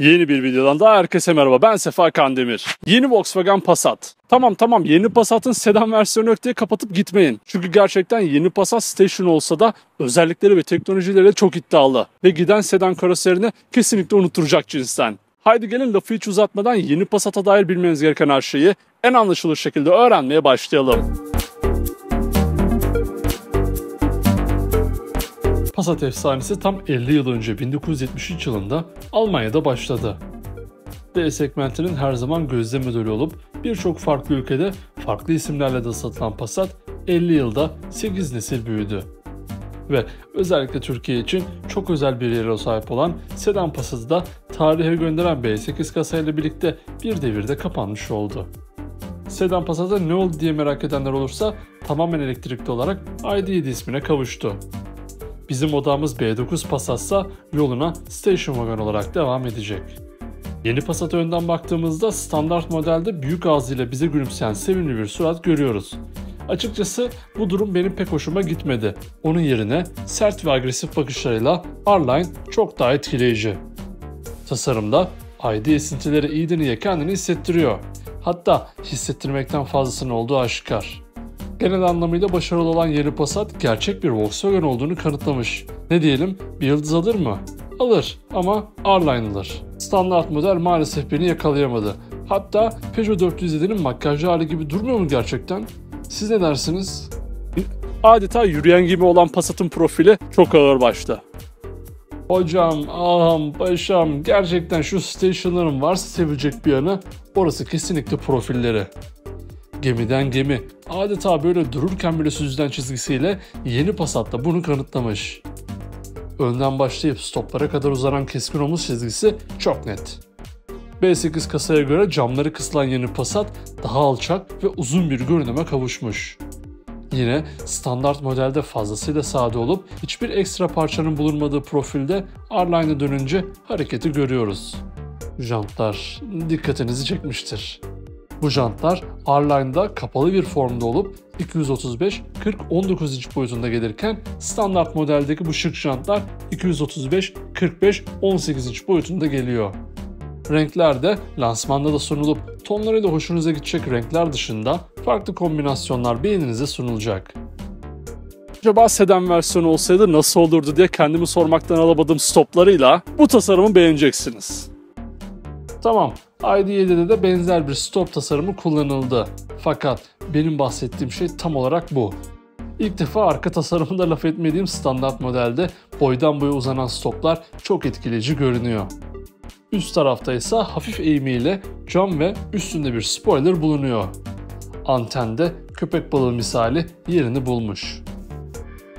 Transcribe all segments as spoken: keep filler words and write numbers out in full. Yeni bir videodan daha herkese merhaba. Ben Sefa Kandemir. Yeni Volkswagen Passat. Tamam tamam yeni Passat'ın sedan versiyonu yok diye kapatıp gitmeyin. Çünkü gerçekten yeni Passat station olsa da özellikleri ve teknolojileri çok iddialı. Ve giden sedan karoserini kesinlikle unutturacak cinsten. Haydi gelin lafı hiç uzatmadan yeni Passat'a dair bilmeniz gereken her şeyi en anlaşılır şekilde öğrenmeye başlayalım. Passat efsanesi tam elli yıl önce bin dokuz yüz yetmiş üç yılında Almanya'da başladı. D segmentinin her zaman gözde modeli olup birçok farklı ülkede farklı isimlerle de satılan Passat elli yılda sekiz nesil büyüdü. Ve özellikle Türkiye için çok özel bir yere sahip olan sedan Passat'ı da tarihe gönderen B sekiz kasayla birlikte bir devirde kapanmış oldu. Sedan Passat'a ne oldu diye merak edenler olursa tamamen elektrikli olarak I D nokta yedi ismine kavuştu. Bizim odamız B dokuz Passat'sa yoluna station wagon olarak devam edecek. Yeni Passat'a önden baktığımızda standart modelde büyük ağzıyla bize gülümseyen sevimli bir surat görüyoruz. Açıkçası bu durum benim pek hoşuma gitmedi. Onun yerine sert ve agresif bakışlarıyla R-Line çok daha etkileyici. Tasarımda I D esintileri I D'niye kendini hissettiriyor. Hatta hissettirmekten fazlasının olduğu aşikar. Genel anlamıyla başarılı olan yeni Passat gerçek bir Volkswagen olduğunu kanıtlamış. Ne diyelim, bir yıldız alır mı? Alır ama R-Line alır. Standart model maalesef beni yakalayamadı. Hatta Peugeot dört yüz yedi'nin makyajlı hali gibi durmuyor mu gerçekten? Siz ne dersiniz? Adeta yürüyen gibi olan Passat'ın profili çok ağır başta. Hocam, aham, paşam, gerçekten şu stationların varsa sevilecek bir yanı, orası kesinlikle profilleri. Gemiden gemi, adeta böyle dururken bile süzülen çizgisiyle yeni Passat'ta bunu kanıtlamış. Önden başlayıp stoplara kadar uzanan keskin omuz çizgisi çok net. B sekiz kasaya göre camları kısılan yeni Passat daha alçak ve uzun bir görünüme kavuşmuş. Yine standart modelde fazlasıyla sade olup hiçbir ekstra parçanın bulunmadığı profilde R-Line'a dönünce hareketi görüyoruz. Jantlar dikkatinizi çekmiştir. Bu jantlar R-Line'da kapalı bir formda olup iki yüz otuz beş kırk on dokuz inç boyutunda gelirken standart modeldeki bu şık jantlar iki yüz otuz beş kırk beş on sekiz inç boyutunda geliyor. Renkler de lansmanda da sunulup tonlarıyla hoşunuza gidecek renkler dışında farklı kombinasyonlar beğeninize sunulacak. Acaba sedan versiyonu olsaydı nasıl olurdu diye kendimi sormaktan alamadığım stoplarıyla bu tasarımı beğeneceksiniz. Tamam. I D nokta yedi'de de benzer bir stop tasarımı kullanıldı. Fakat benim bahsettiğim şey tam olarak bu. İlk defa arka tasarımında laf etmediğim standart modelde boydan boya uzanan stoplar çok etkileyici görünüyor. Üst tarafta ise hafif eğimiyle cam ve üstünde bir spoiler bulunuyor. Antende köpek balığı misali yerini bulmuş.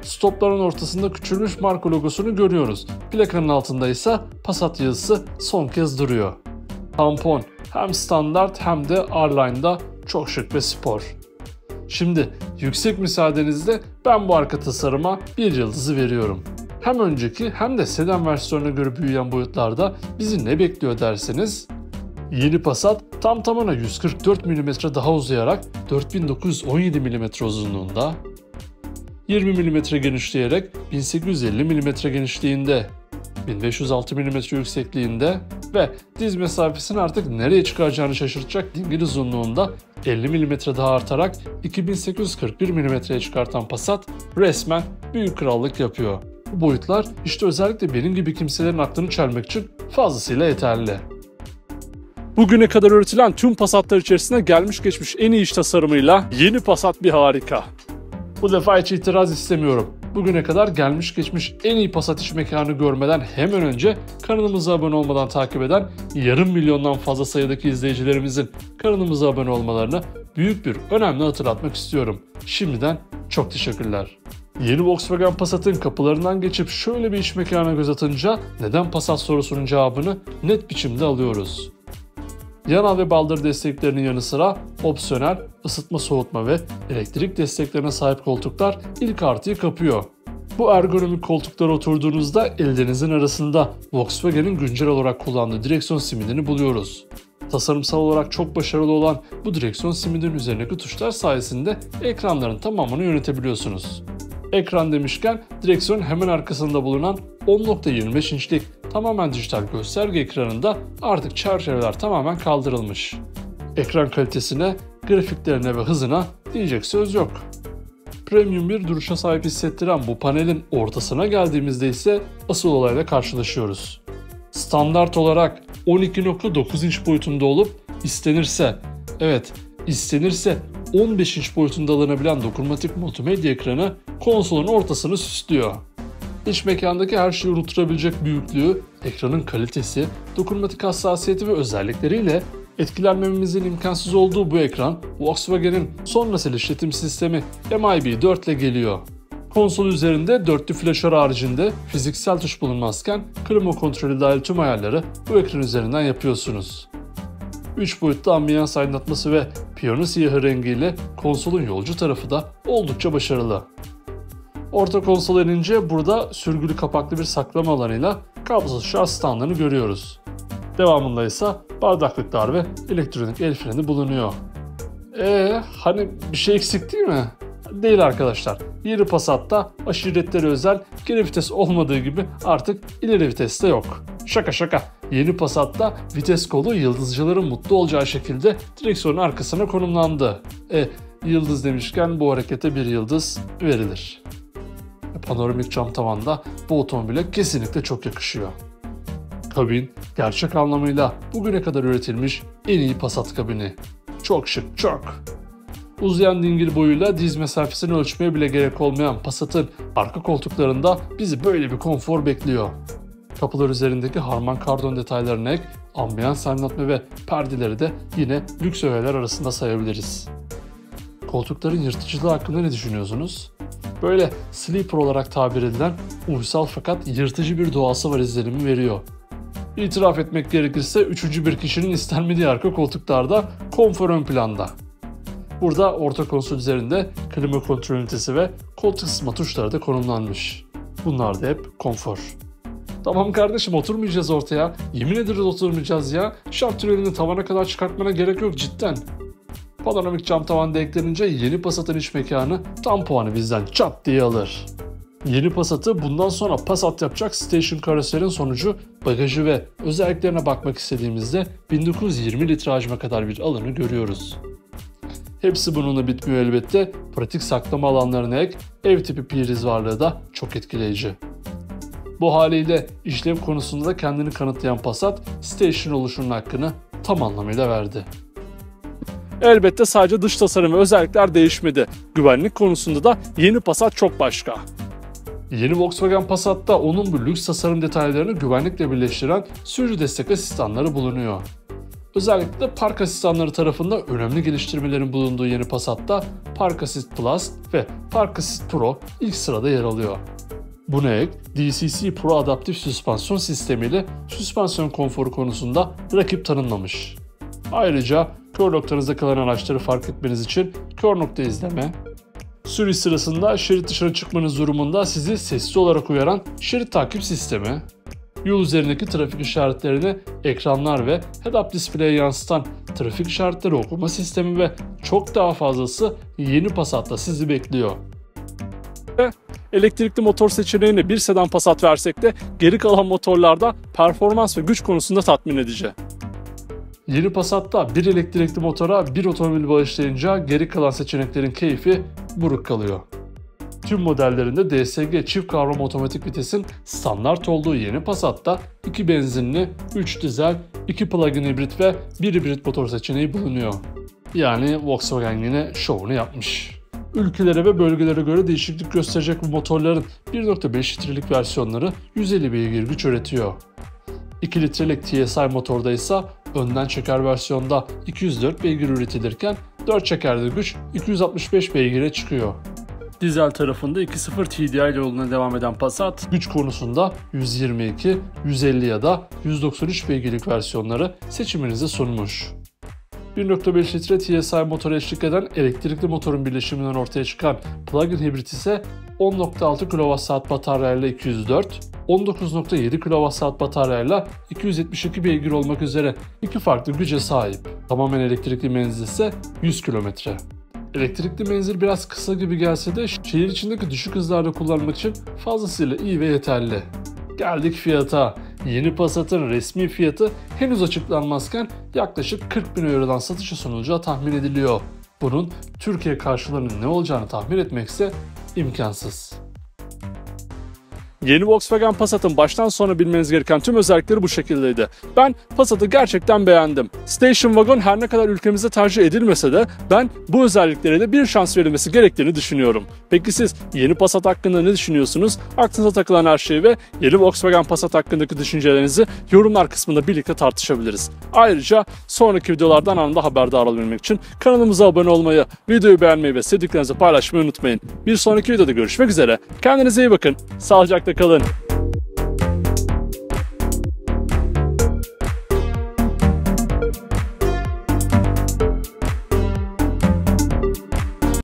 Stopların ortasında küçülmüş marka logosunu görüyoruz. Plakanın altında ise Passat yazısı son kez duruyor. Tampon hem standart hem de R-Line'da çok şık ve spor. Şimdi yüksek müsaadenizle ben bu arka tasarıma bir yıldızı veriyorum. Hem önceki hem de sedan versiyonuna göre büyüyen boyutlarda bizi ne bekliyor derseniz, yeni Passat tam tamına yüz kırk dört milimetre daha uzayarak dört bin dokuz yüz on yedi milimetre uzunluğunda, yirmi milimetre genişleyerek bin sekiz yüz elli milimetre genişliğinde, bin beş yüz altı milimetre yüksekliğinde ve diz mesafesini artık nereye çıkaracağını şaşırtacak dingil uzunluğunda elli milimetre daha artarak iki bin sekiz yüz kırk bir milimetreye çıkartan Passat resmen büyük krallık yapıyor. Bu boyutlar işte özellikle benim gibi kimselerin aklını çelmek için fazlasıyla yeterli. Bugüne kadar üretilen tüm Passat'lar içerisinde gelmiş geçmiş en iyi iş tasarımıyla yeni Passat bir harika. Bu defa hiç itiraz istemiyorum. Bugüne kadar gelmiş geçmiş en iyi Passat iş mekanı görmeden hemen önce kanalımıza abone olmadan takip eden yarım milyondan fazla sayıdaki izleyicilerimizin kanalımıza abone olmalarını büyük bir önemli hatırlatmak istiyorum. Şimdiden çok teşekkürler. Yeni Volkswagen Passat'ın kapılarından geçip şöyle bir iş mekanına göz atınca neden Passat sorusunun cevabını net biçimde alıyoruz. Yanal ve baldır desteklerinin yanı sıra opsiyonel ısıtma, soğutma ve elektrik desteklerine sahip koltuklar ilk artıyı kapıyor. Bu ergonomik koltuklara oturduğunuzda ellerinizin arasında Volkswagen'in güncel olarak kullandığı direksiyon simidini buluyoruz. Tasarımsal olarak çok başarılı olan bu direksiyon simidinin üzerindeki tuşlar sayesinde ekranların tamamını yönetebiliyorsunuz. Ekran demişken direksiyonun hemen arkasında bulunan on nokta yirmi beş inçlik tamamen dijital gösterge ekranında artık çerçeveler tamamen kaldırılmış. Ekran kalitesine, grafiklerine ve hızına diyecek söz yok. Premium bir duruşa sahip hissettiren bu panelin ortasına geldiğimizde ise asıl olayla karşılaşıyoruz. Standart olarak on iki nokta dokuz inç boyutunda olup istenirse, evet istenirse on beş inç boyutunda alınabilen dokunmatik multimedya ekranı konsolun ortasını süslüyor. İç mekandaki her şeyi unutulabilecek büyüklüğü, ekranın kalitesi, dokunmatik hassasiyeti ve özellikleriyle etkilenmememizin imkansız olduğu bu ekran, Volkswagen'in son nesil işletim sistemi M I B dört ile geliyor. Konsol üzerinde dörtlü flaşör haricinde fiziksel tuş bulunmazken klima kontrolü dahil tüm ayarları bu ekran üzerinden yapıyorsunuz. üç boyutlu ambiyans aydınlatması ve piyano siyahı rengiyle konsolun yolcu tarafı da oldukça başarılı. Orta konsola inince burada sürgülü kapaklı bir saklama alanıyla kablosuz şarj standını görüyoruz. Devamında ise bardaklıklar ve elektronik el freni bulunuyor. Eee hani bir şey eksik değil mi? Değil arkadaşlar. Yeni Passat'ta aşiretlere özel geri vites olmadığı gibi artık ileri vites de yok. Şaka şaka. Yeni Passat'ta vites kolu yıldızcıların mutlu olacağı şekilde direksiyonun arkasına konumlandı. E yıldız demişken bu harekete bir yıldız verilir. Panoramik cam tavanda bu otomobile kesinlikle çok yakışıyor. Kabin gerçek anlamıyla bugüne kadar üretilmiş en iyi Passat kabini. Çok şık, çok. Uzayan dingil boyuyla diz mesafesini ölçmeye bile gerek olmayan Passat'ın arka koltuklarında bizi böyle bir konfor bekliyor. Kapılar üzerindeki Harman Kardon detaylarına ek, ambiyans aydınlatma ve perdeleri de yine lüks öğeler arasında sayabiliriz. Koltukların yırtıcılığı hakkında ne düşünüyorsunuz? Böyle sleeper olarak tabir edilen uysal fakat yırtıcı bir doğası var izlenimi veriyor. İtiraf etmek gerekirse üçüncü bir kişinin istenmediği arka koltuklarda konfor ön planda. Burada orta konsol üzerinde klima kontrol ünitesi ve koltuk ısıtma tuşları da konumlanmış. Bunlar da hep konfor. Tamam kardeşim, oturmayacağız ortaya. Yemin ederiz oturmayacağız ya. Şaftörünü tavana kadar çıkartmana gerek yok cidden. Panoramik cam tavan eklenince yeni Passat'ın iç mekanı tam puanı bizden çat diye alır. Yeni Passat'ı bundan sonra Passat yapacak station karoserinin sonucu bagajı ve özelliklerine bakmak istediğimizde bin dokuz yüz yirmi litre hacme kadar bir alanı görüyoruz. Hepsi bununla bitmiyor elbette, pratik saklama alanlarına ek ev tipi priz varlığı da çok etkileyici. Bu haliyle işlem konusunda da kendini kanıtlayan Passat, station oluşunun hakkını tam anlamıyla verdi. Elbette sadece dış tasarım ve özellikler değişmedi. Güvenlik konusunda da yeni Passat çok başka. Yeni Volkswagen Passat'ta onun bu lüks tasarım detaylarını güvenlikle birleştiren sürücü destek asistanları bulunuyor. Özellikle park asistanları tarafından önemli geliştirmelerin bulunduğu yeni Passat'ta Park Assist Plus ve Park Assist Pro ilk sırada yer alıyor. Buna ek D C C Pro adaptif süspansiyon sistemiyle süspansiyon konforu konusunda rakip tanınmamış. Ayrıca kör noktanızda kalan araçları fark etmeniz için kör nokta izleme, sürüş sırasında şerit dışına çıkmanız durumunda sizi sesli olarak uyaran şerit takip sistemi, yol üzerindeki trafik işaretlerini ekranlar ve head-up display'e yansıtan trafik işaretleri okuma sistemi ve çok daha fazlası yeni Passat'ta sizi bekliyor. Ve elektrikli motor seçeneğine bir sedan Passat versek de geri kalan motorlarda performans ve güç konusunda tatmin edici. Yeni Passat'ta bir elektrikli motora bir otomobil bağışlayınca geri kalan seçeneklerin keyfi buruk kalıyor. Tüm modellerinde D S G çift kavrama otomatik vitesin standart olduğu yeni Passat'ta iki benzinli, üç dizel, iki plug-in hibrit ve bir hibrit motor seçeneği bulunuyor. Yani Volkswagen yine şovunu yapmış. Ülkelere ve bölgelere göre değişiklik gösterecek bu motorların bir nokta beş litrelik versiyonları yüz elli beygir güç üretiyor. iki litrelik T S I motorda ise önden çeker versiyonda iki yüz dört beygir üretilirken dört çekerde güç iki yüz altmış beş beygire çıkıyor. Dizel tarafında iki nokta sıfır T D I yoluna devam eden Passat, güç konusunda yüz yirmi iki, yüz elli ya da yüz doksan üç beygirlik versiyonları seçiminize sunmuş. bir nokta beş litre T S I motora eşlik eden elektrikli motorun birleşiminden ortaya çıkan plug-in hibrit ise on nokta altı kilowatt saat bataryayla iki yüz dört, on dokuz nokta yedi kilowatt saat bataryayla iki yüz yetmiş iki beygir olmak üzere iki farklı güce sahip. Tamamen elektrikli menzil ise yüz kilometre. Elektrikli menzil biraz kısa gibi gelse de şehir içindeki düşük hızlarda kullanmak için fazlasıyla iyi ve yeterli. Geldik fiyata. Yeni Passat'ın resmi fiyatı henüz açıklanmazken yaklaşık kırk bin Euro'dan satışa sunulacağı tahmin ediliyor. Bunun Türkiye karşılığının ne olacağını tahmin etmekse imkansız. Yeni Volkswagen Passat'ın baştan sona bilmeniz gereken tüm özellikleri bu şekildeydi. Ben Passat'ı gerçekten beğendim. Station Wagon her ne kadar ülkemizde tercih edilmese de ben bu özelliklere de bir şans verilmesi gerektiğini düşünüyorum. Peki siz yeni Passat hakkında ne düşünüyorsunuz? Aklınıza takılan her şeyi ve yeni Volkswagen Passat hakkındaki düşüncelerinizi yorumlar kısmında birlikte tartışabiliriz. Ayrıca sonraki videolardan anında haberdar olabilmek için kanalımıza abone olmayı, videoyu beğenmeyi ve sevdiklerinizi paylaşmayı unutmayın. Bir sonraki videoda görüşmek üzere. Kendinize iyi bakın. Sağlıcakla kalın.